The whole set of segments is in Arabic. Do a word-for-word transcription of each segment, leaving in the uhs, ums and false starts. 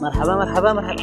مرحبا مرحبا مرحبا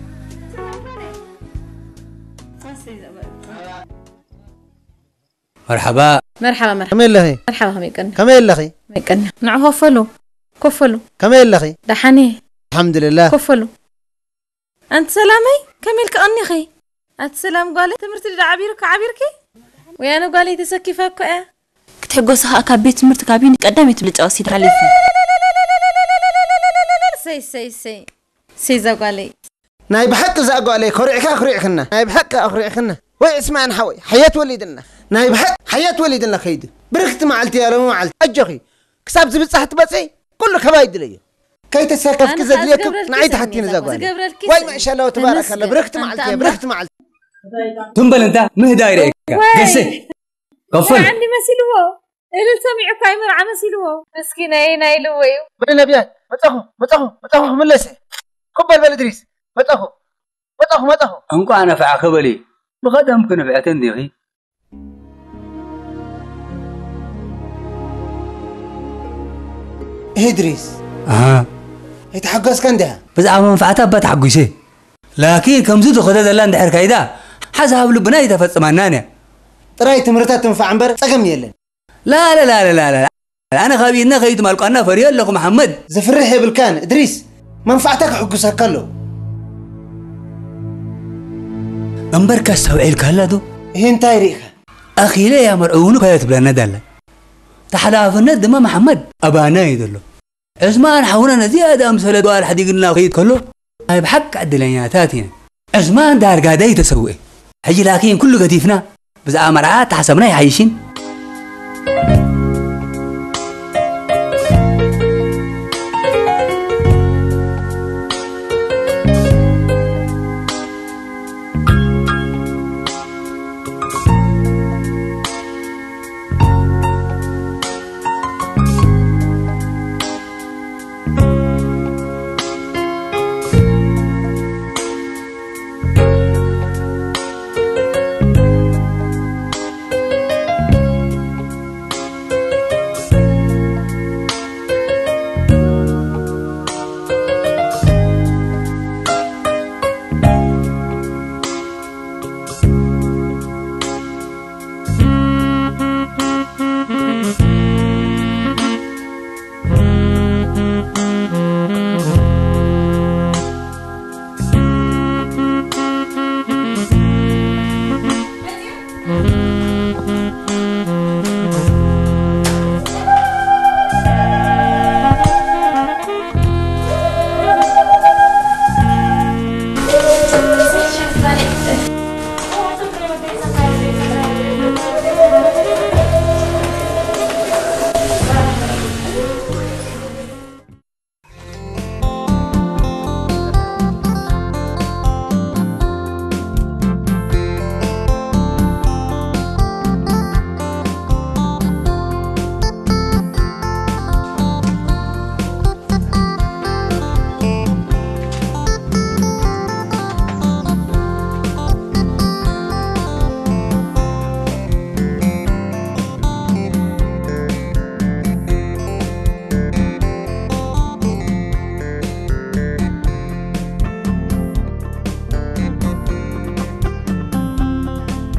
مرحبا مرحبا مرحبا كمل لخي مرحبا هميكن كمل لخي هميكن نعوه فلو كفلو كمل لخي دحني الحمد لله كفلو أنت سلامي كمل كأني خي أنت سلام قالي تمرت لي عبيرك عبيركي ويانا قالي تسكي فاكو إيه كتحقو صحا كابيت مرتك عبيني قدامي تبلج أوسيد عليكي سي سي سي سيزاق علي ناي بحق زاق عليك كوريعك كوريعكنا ناي بحق أخريعكنا وي اسمع نحوي حياة وليدنا ناي بحق حياة وليدنا خيد بركت معلتي يا رمو معلت أجخي كساب زبط صحت بسي كله كبايد لي كي تساكف كذا ديكم نعيد حتى نزاق علي وي ما شاء الله تبارك الله بركت معلتي بركت معلتي تنبل انت مهدايرك قصي قفل عندي مسيلوه إلى سميع كايمر عم مسيلوه مسكينة هنا إلوه بلينا بيات متاخو متاخو متاخو من لسه كبر بالدريس متاخو متاخو متاخو انكو انا في عقبلي بغدا ممكن فعتن ديغي ايه دريس اها يتحقص كندا بزعم منفعتها بتحقشي لكن كم زيد خدد الله اندحر كايدا حسب لبنا يتفصماناني طرايت مرتات تنفع انبر صقم يلن لا لا لا لا لا انا غبي اني غيد مالكو انا فريق لكم محمد زفرحي بالكان ادريس منفعتك حقسك له أمبرك سوعي الكلادو هين تاريخ أخي لي يا مرعونك هيت بلنا دلة تحلاف الند ما محمد أبانا يدله اسمان حولنا زيادة أمثلة دوار حديق لنا وخيط كله هاي بحق عدلينياتاتنا اسمان دار قادي تسوي هجي لاكين كله قديفنا بس أمرعات حسبنا يعيشين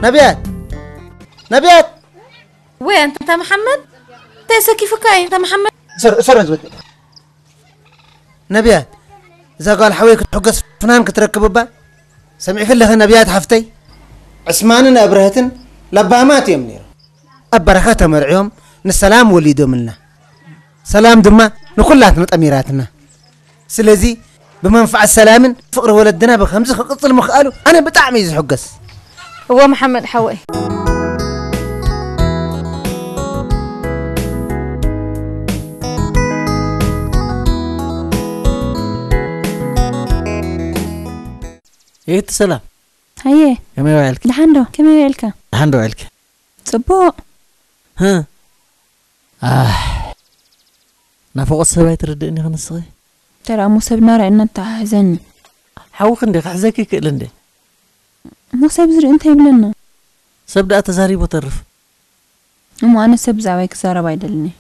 نبيات نبيات وين انت محمد؟ تيسا كيفك انت محمد؟ سر سر زوجتي نبيات اذا قال حويك تحقص فنانك تركب بها سمعي فلها نبيات حفتي عثمان ابرهتن لبامات يمنير ابرخاتها مرعيهم نسلام وليدو منا سلام دما نكلاتنا اميراتنا سلازي بمنفعه سلام فقر ولدنا بخمسه قطل مخالو انا بطعمي يزحقص هو محمد حوي ايه تسلم هيه كم يوعلك لحندو كم يوعلك لحندو علك صبو ها اه نافق الصبايا تردني خن الصغير ترى موسى بنار ان انت حزني حوق عندك حزكي كلندي موسى بزر انت يبلنا سبدا تزاري بترف مو انا سبزا ويك ساره بايدلني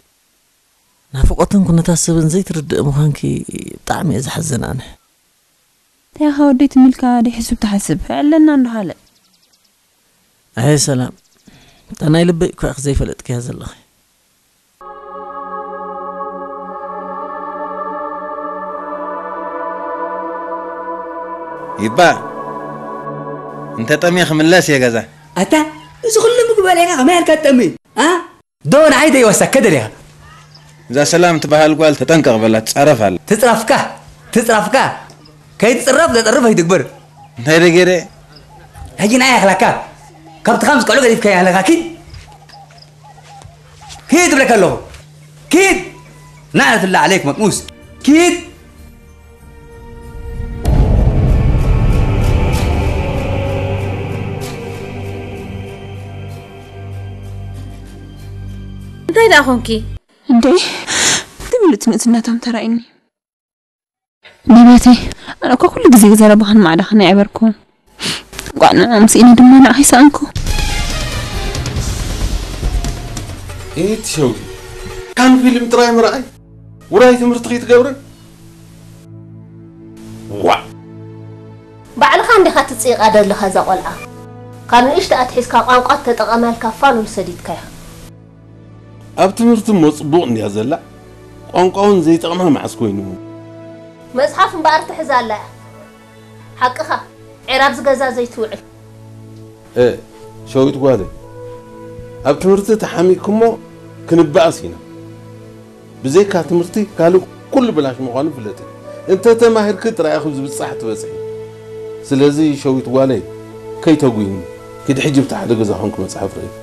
نافقتن كنت تحسبن زي ترد مخانكي بطعم يزحزن انا يا خوديت ملكا دي حسب تحسب علنا نهاله اي سلام انا يلبي كخ زي فلتك يا زلخي يبا انت طمي خملاس يا جزا اتا اذا كل مقبل عليك غمال كتمي ها دون عيد يوسكد لها اذا سلام تبهال قال تتنكر بلا تصرف على تصرفك تصرفك كي تصرف لا تصرف يتكبر انت رجري هجينا يا اخلاك كبت خمس قالوا لي كي على اكيد كيد بلا كلو كيد نعرف الله عليك مقموس كيد لا أخونكي إندي تملت نتناتهم ترىيني نباتي أنا كل جزء زرا بهن مع دخنا عبركم وأنا أمسيني دمنا عيسى أنكو إيه تشوفي كان فيلم تراي مرأي وراي تمرتقي تقبر وا بعد خان دخلت تصيغ هذا اللي خذ قلعة كانوا إيش تأتحس كأوقات تتقامل كفان ومسديد كيها أبتمرت مصبوغ نيازلا قنقون زي تقمها مع سكوينو مزحف مبارت حزالة حقها عراب جزا زيتوعي إيه شو تقولي أبتمرتي تحميكمو كنبقى سينا بزي كاتمرتي قالوا كل بلاش مقالو فلتي أنت تماهر كتر يا أخوز بالصحة وسعي سلازي شو تقولي كي تقولي كده حجب تحدق زهونكم مزحف رأي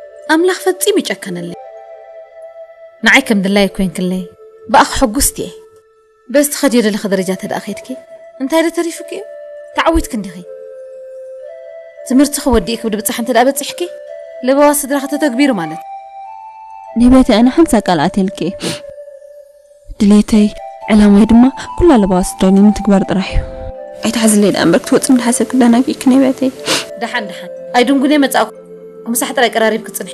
أملاح فتي ميجاكن اللي نعيك من الله يكون كلي بأخ حقوستي بس خدير اللي خدرجات هذا أخيتك أنت هذا تريفك تعويت كندخي تمرت خوديك بدي بتصح أنت الأبد تحكي لبواسط راحتك كبيرة مالك نبيتي أنا حمسة قلعت لك دليتي على ما يدمه كلها لبواسط راني متكبر رايح أي تعزلي الأمر كتوت من حسب كده أنا فيك نبيتي دحن دحن أي دون قولي ما تأكل ومساحة رأي قراري بكتصنحي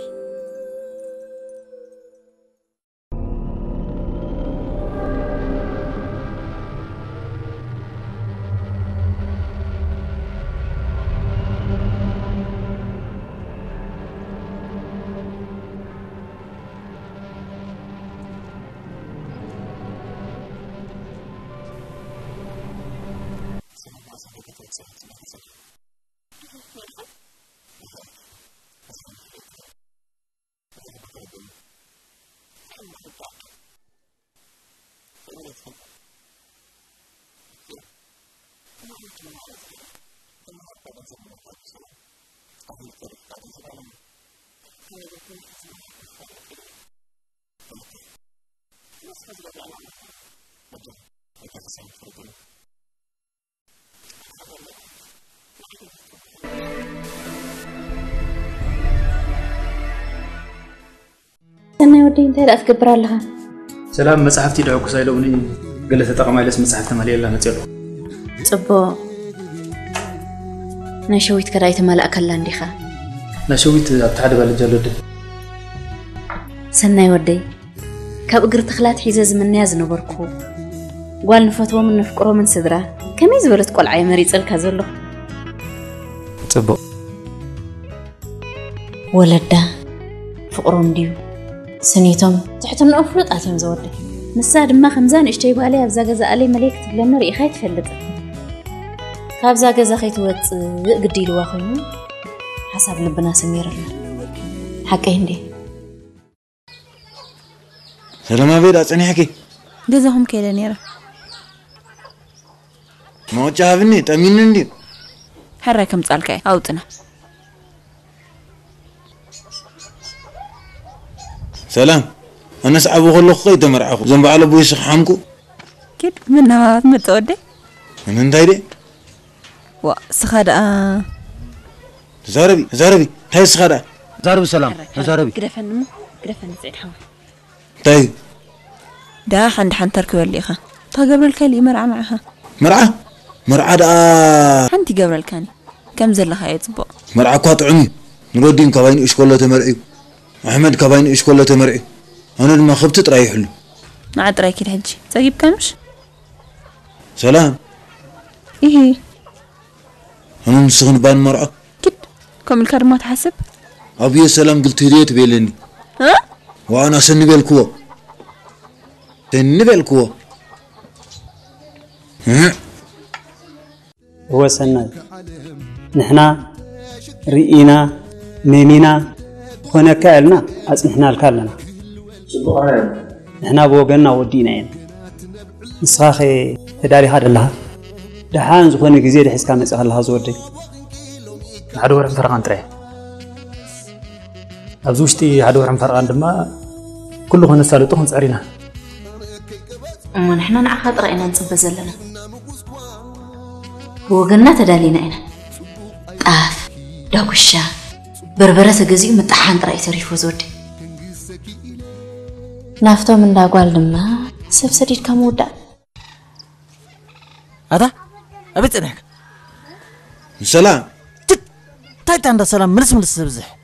انت أفكبر لها سلام مسحفتي دعوك سايلوني قلت تقمع لس مسحفت مالي الله نتيلو صبو نشويت كرايت مال أكل لانديخا نشويت أبتحد بالجلود سناي ودي كاب أقر تخلات حيزاز من نازن وبركو قال نفتوه من نفكره من صدره كم يزورت قول عيمري تلك هزله صبو ولده فقرهم ديو سنيتم تحتم أفرط أتم زودي مساد ما خمزان اشتيبوا عليها بزاجزة علي مليك تبلنا رأي خايت فلت خاب زاجزة خايت وقت قدي لواخيهم حسب لبنا سمير لنا حكي هندي سلام أبيد أتعني حكي جزاهم كيلا نيرا ما تشافني تأمين ندي حركم تالكي أوتنا سلام أنا سأبغى أقول لك قيد مرعاكو زنب على أبوي سخامكو كده منها ما تودي من أنت هيدي وسخادة زاربي زاربي هاي سخادة زاربي سلام زاربي كده فنمو كده فن زين حوي طيب ده حن حن تركوا اللي خا تا قبل الكلي مرعى معها مرعى مرعى ده حنتي قبل الكاني كم زل خايت بو مرعى كات عمي نرودين كواين إيش كله تمرعي أحمد كباين إيش كله تمرئي أنا لما خبت تريح له نعد رايك الحجي تجيب كمش سلام إيه أنا مستغن بان مرأة كد كم الكرم ما تحسب أبي سلام قلت ريت بيلني ها وأنا سني بالكوة سني بالكوة ها هو سنة نحنا رئينا نيمينا هنا كالنا أسمحنا الكالنا نحنا بوجنا ودينين نسخي هداري هذا الله ده حان زخون جزيرة حس كامس أهل الله زودي عدو رم فرقان ترى أبزوجتي عدو رم فرقان دما كله هنا سالتهم سعرنا أما نحنا نعقد رأينا نصب زلنا بوجنا تدالينا هنا آف داكوشة بربرة سجزي متحان رأي تريفو زودي نفتو من داقوال لما سبسديد كمودا هذا؟ أبيت أنك سلام تت تايت عند سلام من اسم السبزح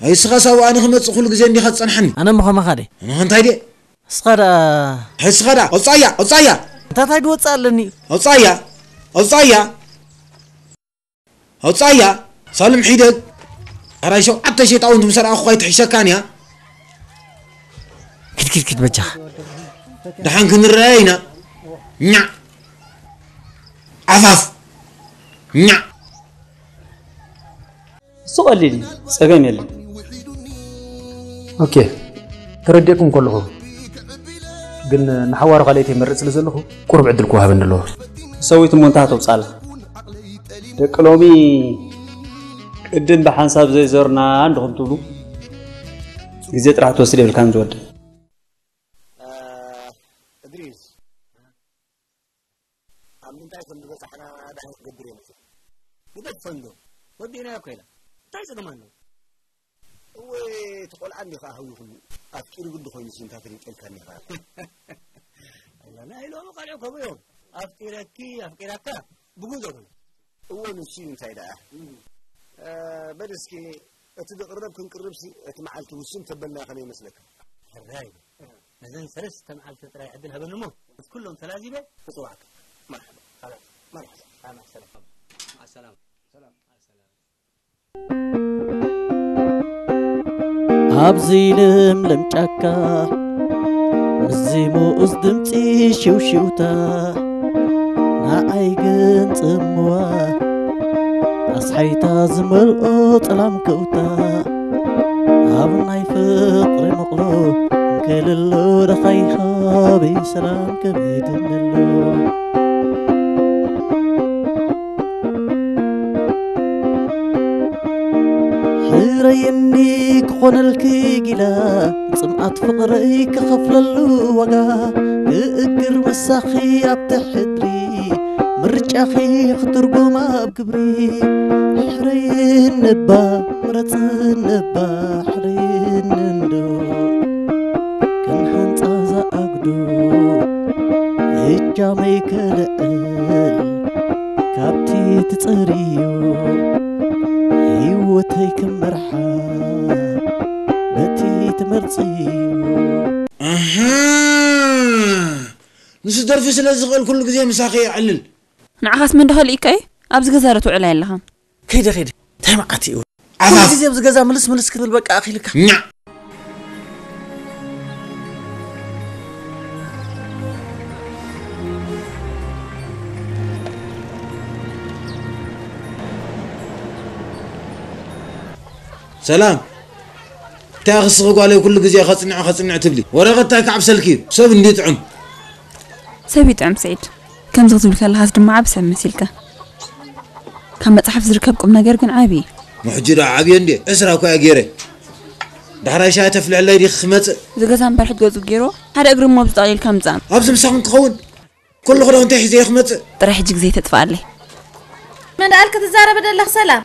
هاي سخاسة وأنا خمس خلق زين بيخد صنحني أنا مخا مخادي أنا هنتايدي سخارة هاي سخارة أصايا أصايا تايد واتسألني أصايا أصايا أصايا سالم حيدك أرايشو عطى شيء تعاون تمسر أخوي تحشى كان يا كت كت كت بجح دحين كنراينا نع عفاف نع سؤالي لي سجاني لي أوكي ترديكم كلهم قلنا نحوار غليتي من رأس لزله قرب عدل كوها بين الله سويت منتهى بصالة تكلمي الدين بحنساب زي زرنا عندهم طلوع جزيت راح توصل بالكام جود إدريس عم نتعلم بس إحنا بعرف قدرين بدك فندق ودينا كله تعيش دمانه وتقول عندي خاوي خلي أفكر قد خوي نسين تفريق الكلام لا لا لو ما قالوا كبير أفكر كي أفكر كا بقولوا هو نسين سيدا بدرسكي تقرب كن قربسي تمعلت وسم تبلنا خليه مسلك الرايب مازال سرس تمعلت تراي عدلها بالنمو كلهم تلازمه بصوعك مرحبا خلاص مرحبا مع السلامه مع السلامه سلام مع السلامه ابزي لم لم تكا زي مو اصدمتي شوشوتا نا ايغن تموا صحيتا زملؤ طلام كوتا عبناي فطري مقلوب كل اللو رخيخا بسلام كبيد اللو حيرينيك خون الكيقلا سمعت فقريك خفل اللو وقا كأكر مساخي ابتحدري مرجع خي خطرقوم أبكبري حرين نبا مرت نبا حرين ندو كن حنطازا أقدو يجا ميكلقل كابتي تتريو هيوتي كم مرحا بتي تمرتيو أها نصدر في سلازق كل جزية مساخي علل نعاس من دخل إيكاي أبز جزارة وعلين لها كيدا كيدا تهم عتيو عذاب جزية أبز جزارة ملص ملص كتل بقى أخي لك نعم سلام تاخذ صغوق عليه كل جزية خصنع خصنع تبلي ورقة تاك عب سلكي سب نديت عم سب يتعم سعيد كم زغزولك الله هاس دمع بسم مسيلك كم متحف زركبكم نجار كن عابي محجرة عابي عندي أسرع كوا جيره دحرة شايته في العلا يدي خمسة زغزان برحد جوز جيره هذا أقرب ما بتعيل كم زان أبزم ساقن قون كل غرام تحي زي خمسة ترح جك زي تتفعلي من قالك تزارة بدل الله سلام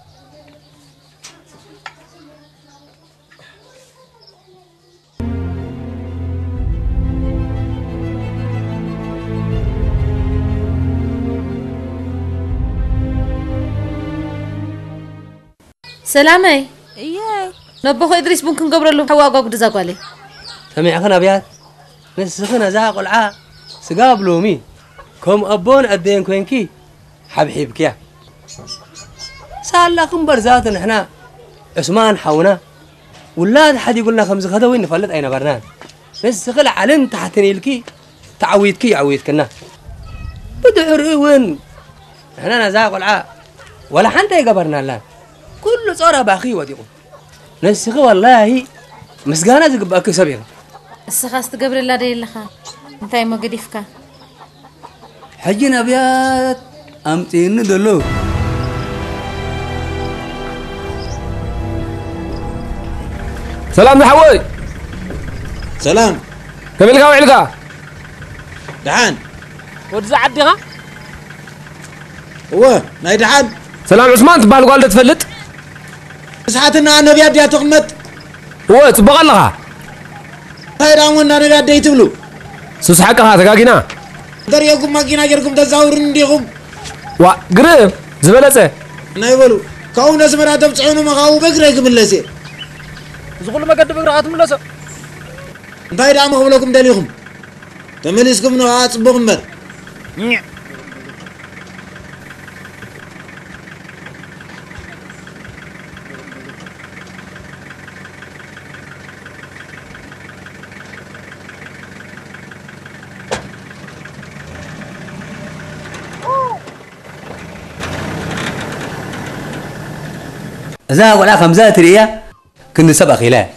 سلامي إياي نبخو إدريس ممكن قبر له حواق وقد زاقوالي سميع خنا بيات نسخنا زاق العاء سقاب لومي كم أبون أدين كوينكي حبحيبك يا سأل لكم برزات نحنا عثمان حونا ولا حد يقول لنا خمس خدوين نفلت أين برنان نسخل علن تحتني لكي تعويدكي يعويدكنا بدعر إيوين نحنا نزاق العاء ولا حنتا يقبرنا لنا كل صار باخي وديقو نسخ والله مسغانا زقباك سبيغ السخاس تقبر الله دي اللخا انتاي ما قديفكا حجنا أبيات أمتين دلو سلام حوي سلام كمل كا وعلكا دعان وتزع عديها هو ناي دعان سلام عثمان تبال قال تفلت ساعتنا انا بياد يا تقمت هو تبقى لها هاي راونا نبياد يتبلو سسحقها تقاقينا دريكم ماكينا غيركم تزاورن ديكم وا غرب زبلصه ناي بلو كاونا زمرا تبصعونو مقاو بغريك بلسي زغل ما قد بغرات ملسه باي دام هولكم دليكم تملسكم نو اصبغم مر زا ولا خمزات ريا كن سبق لا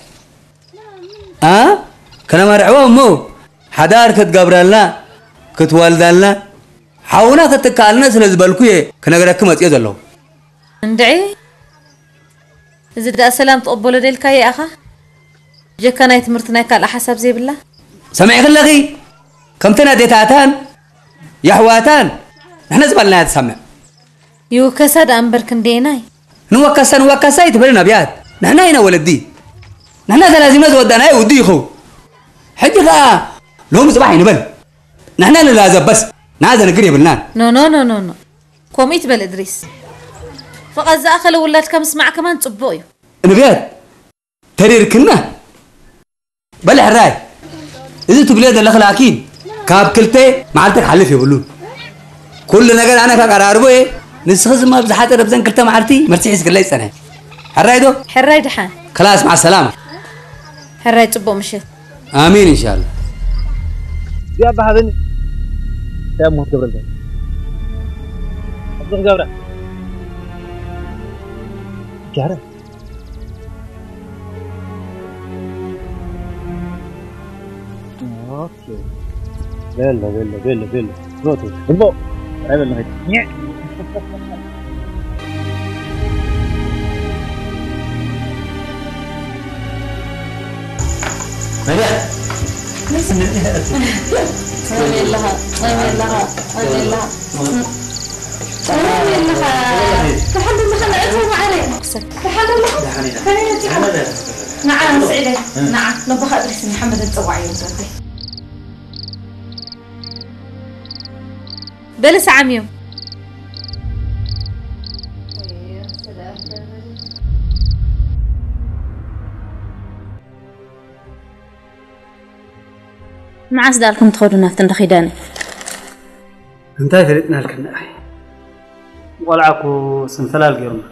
ها كنا مرعوب مو حدار تتقبرنا كتوالدنا حاولنا تتكالنا سلازبلكوي كنا غركم اتيزلو ندعي زد السلام تقبل ديلك يا اخا جك انا تمرتنا قال حسب زي بالله سمعك لغي كم تناديتاتان يا حواتان احنا زبلنا تسمع يو كسد امبرك نديناي نوكسن وكساي تبرنا بيات نحن هنا ولدي نحن لازم نزودنا اي ودي خو حجي لا لهم صباحي نبل نحن لازم بس نازل نقري بالنان نو نو نو نو نو كوميت بل ادريس فقط ذا اخلو ولاد كم اسمع كمان تصبوي نبيات ترير كنا بلع الراي اذا تبلاد الاخلاقين كاب كلتي معلتك حلف يقولون كل نجر انا كقراربه نسخز ما بزحات ربزن كلتا معرتي مرتيحس كلا يسنه حرايدو حراي دحان خلاص مع السلامه حراي تبو مشيت امين ان شاء الله يا بهذني يا مو قبر الله ابو قبر كاره اوكي لا لا لا لا لا روتو ابو عمل ما هيك مليحة ليس مليحة طيب الله طيب الله طيب الله طيب الله فحد الله نعتهم عليه فحد الله خلينا نتعامل نعم سعيدة نعم نبغى خاطرك محمد الطوعي وزوجي بلس عميم مع سدالكم تخدونا في تندخيداني انتي فريتنا لكن اخي ولعكو سنفلال غيرنا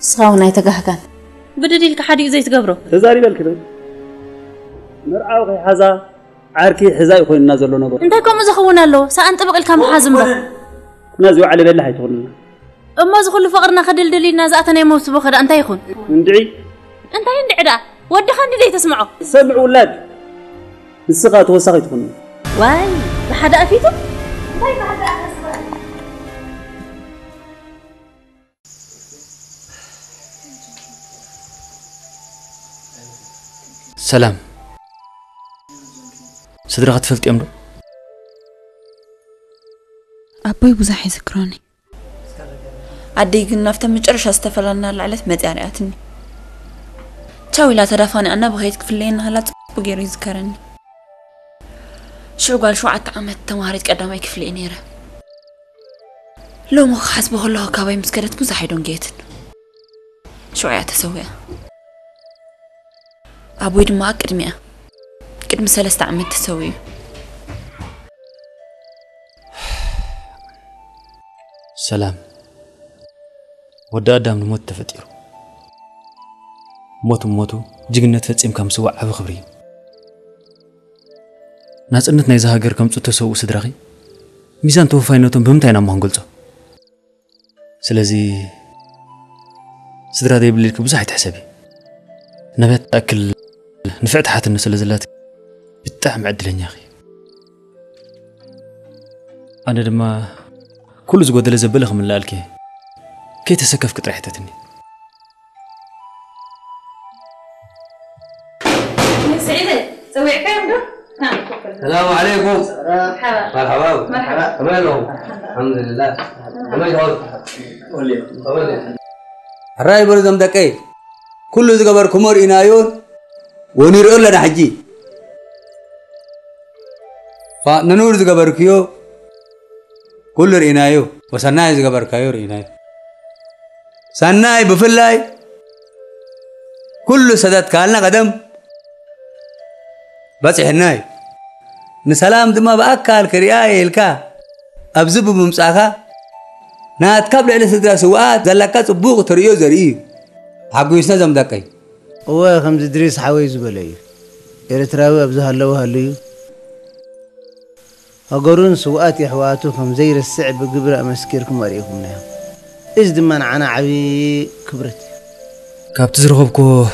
صاونا يتقهقان بدديلك حدي زي تقبرو تزاري بالك مرعاو غي حزا عاركي حزا يكون نازلو نغور انتي كوم زخونا له سانطبق لك محازم له نازيو علي بالله يتغلنا اما زخل فقرنا خدلدلينا زاتنا موسبو خد انتي يكون ندعي انتي ندعي دا ودي خندي تسمعو سبع ولاد السقاط وسقيت كن واي بحد أفيته طيب هذا أسرع سلام صدري غتفلت أمره أبوي بزحي ذكراني عدي قلنا فتم جرش استفلنا العلت ما تعرقتني تاوي لا تدافعني أنا بغيتك في الليل هلا بغير يذكرني شو قال شو عتعمت تماريت قدامي كفلي نيره لو مخ حسبه الله كاوي مسكرت بو زحيدون جيتن شو عيا تسوي ابوي دما قدمي قدم ثلاثه عمت تسوي سلام ودا دام موت تفطيرو موت موتو جيغنت فصيم كم سوى عب خبري ناصنت ناي زهاجر كم تسو سدراخي ميزان توفاينتهم بمتاينا ما نقولصو سلازي سدرا ديبلي كبزح حسابي نبات تاكل نفعت حات النسلزلات بتاع معدلني يا اخي أنا لما كل زقود اللي زبلهم من الألكي كي تسكف كت ريحتتني سعيدة سوي عكايم ده؟ نعم. السلام عليكم. مرحبا. مرحبا. مرحبا. تمام الحمد لله. تمام هذا. ولي. تمام. الرأي بردم دكاي. كل زقبر كمر إنايون ونير أولنا حجي. فننور زقبر كيو كل إنايو وسناي زقبر كيور إنايو. سناي بفلاي كل سدات كالنا قدم. بس هناي نسلام دما بأكل كرياي الكا أبزب بمساخة نات قبل على سدرا سوات زلكات وبوق تريو زريب حقو يسنزم دكاي هو خمس دريس حويز بلاي إرتراوي أبزه هلو هلو أقرون سوات يحواتو خمزير السعب قبر أمسكيركم أريكم نها إزدمان عنا عبي كبرتي كاب تزرغبكو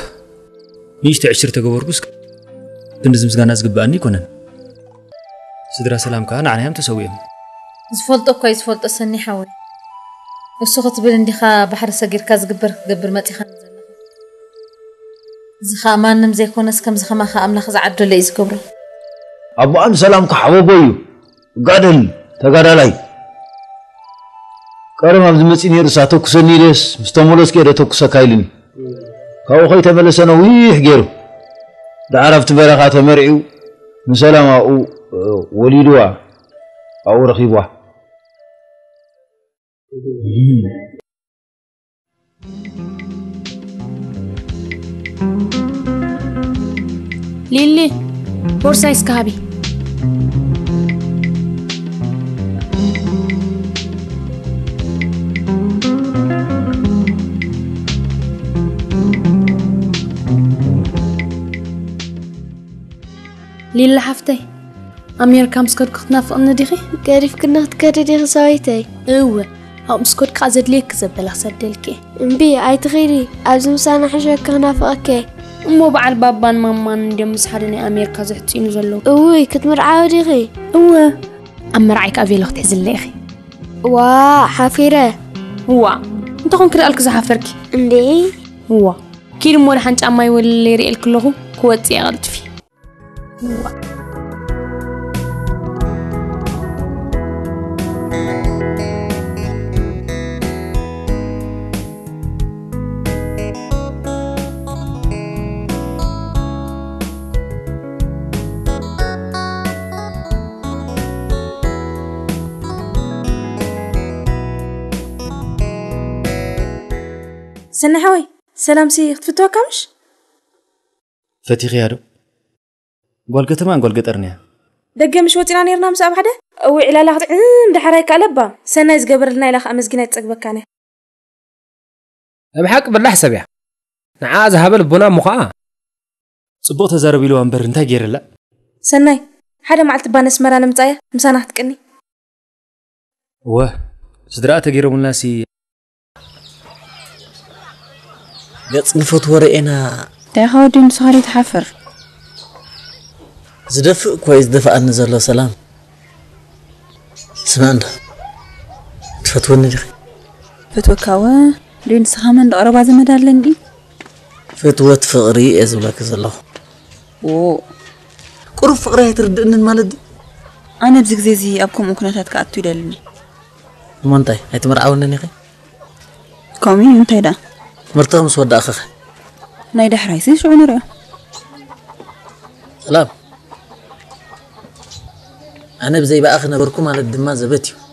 ميش تعشر تقبر بسك تنزم زغانا زغباني كونن سدرا سلام كان عنهم تسويهم زفلطو كويس فلطو سني حاول السخط بلندي خا بحر صغير كاز غبر غبر ماتي خان زلخ زخا مانم زيكونس كم زخما خا املا خز عدو لي زكبر ابو ان سلام كحبوبو غادل تغادلاي كرم ابز مصين يرساتو كسني ديس مستمولس كيدتو كسكايلني كاو خي تملسنا ويح غيرو دعرفت بركات مرعو من سلامه وليدوا او رخيبوا ليلي بورصه اسكابي ليلة حفتي أمير كام سكوت كنا في أمنا دخي كارف كنا تكرر دخي سويتي أوه أم سكوت كازد ليك زبلا صدلكي إنبي أي تغيري أبزم سانا حشا كنا في أكي أمو بعل بابان مامان دي مسحرني أمير كازحتين زلو أوه كتمر عاودي غي أوه أم رعيك أبي لغ تحزل ليخي وا حافرة وا أنت خون كده ألك زحفركي إنبي وا كير مور حنت أماي واللي رئي الكلغو كواتي أغلط فيه هو. سنة حوي سلام سي فتوى كمش فتي غيره قلقت ما قلقت أرنيا دقة مش وتي راني رنام سأب حدا أو على لحظة أمم ده حرايك ألبا سنة إزجبر لنا لخ أمس جنات أقبك عنه بحق بالحسب يا نعاز هبل بنا مقاع صبوت هزار بيلو أمبر أنت غير لا سنة حدا معلت بانس مرة نمتايا مسانا حتكني واه صدرات غير من ناسي جت نفط ورقنا تاخدين صارت حفر زدفق كويس دفع النزل الله سلام سمعنا تفتوني دخي فتوى كاوة لين سخامن دقرب عزم دار لندي فتوى تفقري ازولاك زلو وو قرب فقري هتردقن المالد أنا بزيزي أبكم مكنتات كأتو دالني مانتاي هيتمر عاونني خي كومي متاي دا مرتغم سود أخخي نايدا حرايسي شو نرى سلام أنا بزي بقى أخنا بركم على الدماء زبتيو